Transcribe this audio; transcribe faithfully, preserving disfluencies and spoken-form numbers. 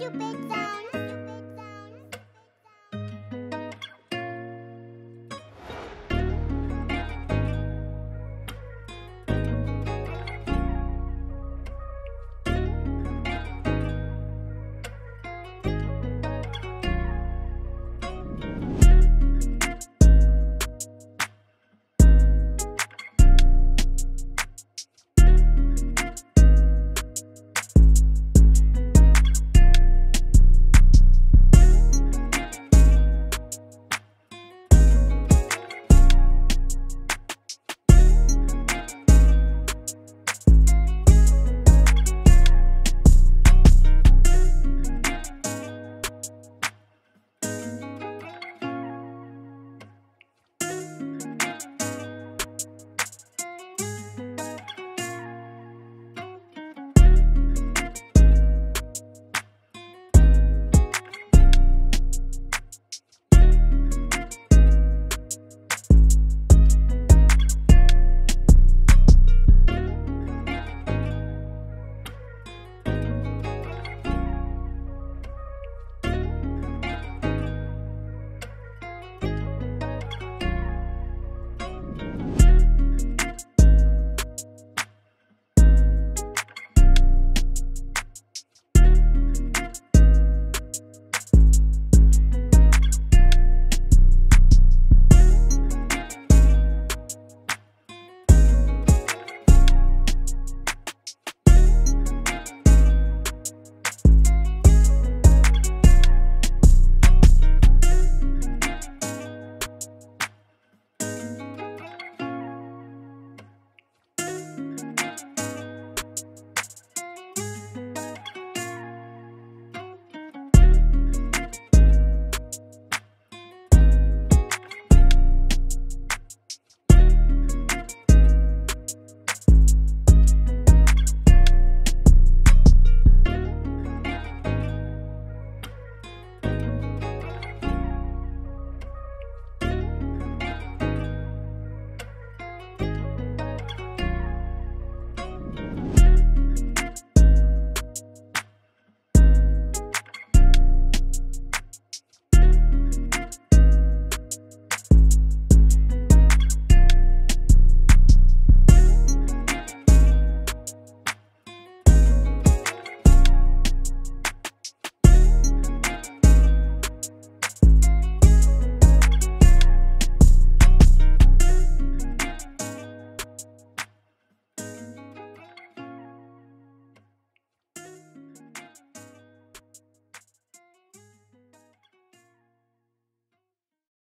you big down.